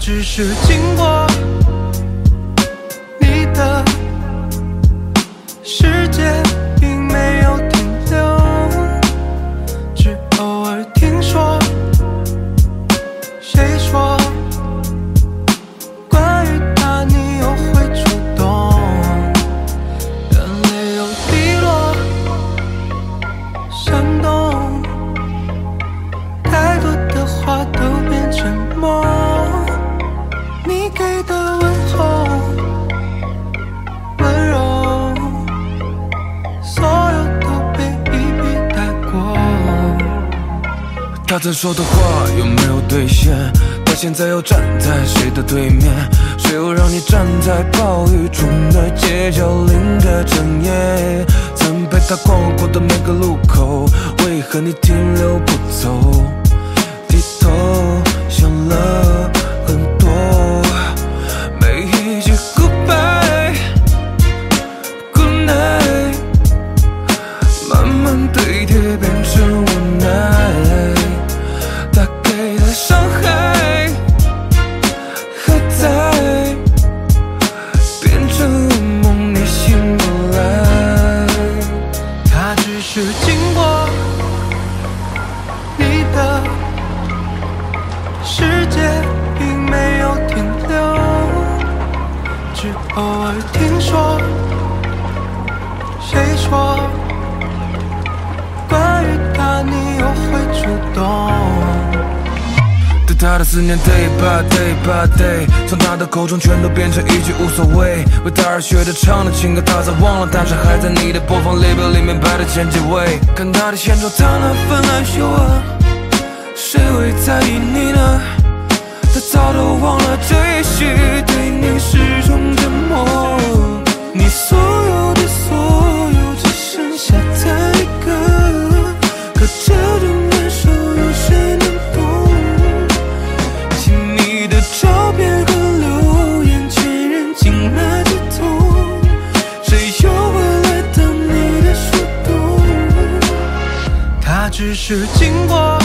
只是经过你的世界，并没有停留，只偶尔听说谁说关于他你又会触动，眼泪又滴落山洞，太多的话都变沉默。 你给的问候温柔，所有都被一笔带过。他曾说的话有没有兑现？他现在又站在谁的对面？谁又让你站在暴雨中的街角，淋着整夜？曾陪他逛过的每个路口，为何你停留不走？低头想了。 偶尔听说，谁说关于他你又会触动？对他的思念 day by day by day， 从他的口中全都变成一句无所谓。为他而学着唱的情歌，他早忘了，但是还在你的播放列表里面排在前几位。看他的现状，他那份害羞啊，谁会在意你呢？ 他早都忘了，这也许对你是种折磨。你所有的所有，只剩下他一个。可这种感受有谁能懂？请你的照片和留言确认进了几通，谁又会来等你的树洞？他只是经过。